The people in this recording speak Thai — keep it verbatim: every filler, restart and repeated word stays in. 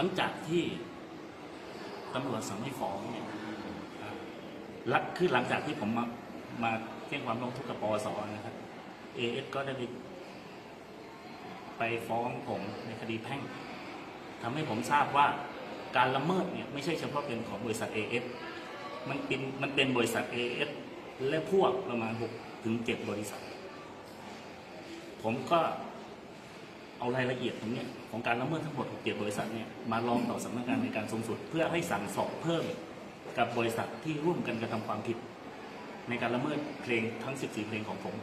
หลังจากที่ตำรวจสั่งไม่ฟ้องเนี่ยและคือหลังจากที่ผมมามาแจ้งความร้องทุกข์กับปอสนะครับเอเอสก็ได้ไปฟ้องผมในคดีแพ่งทำให้ผมทราบว่าการละเมิดเนี่ยไม่ใช่เฉพาะเป็นของบริษัท เอ เอส มันเป็นมันเป็นบริษัท เอ เอส และพวกประมาณหกถึงเจ็ดบริษัทผมก็เอารายละเอียดตรงนี้ของการละเมิดทั้งหมดของเจ็ดบริษัทเนี่ยมาร้องต่อสำนักงานในการสูงสุดเพื่อให้สั่งสอบเพิ่มกับบริษัทที่ร่วมกันกระทำความผิดในการละเมิดเพลงทั้งสิบสี่เพลงของผม